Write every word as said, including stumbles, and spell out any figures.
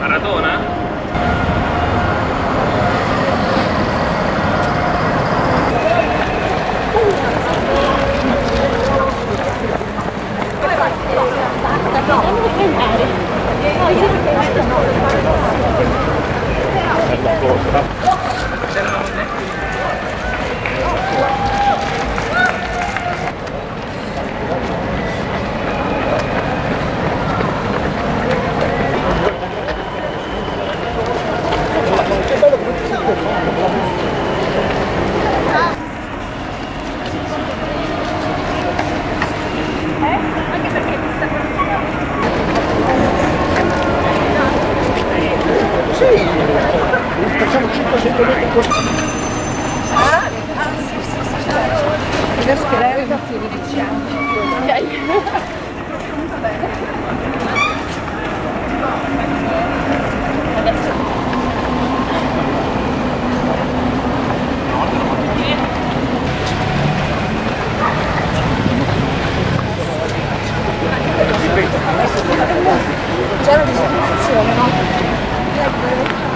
Maradona? C'è una disoccupazione, no?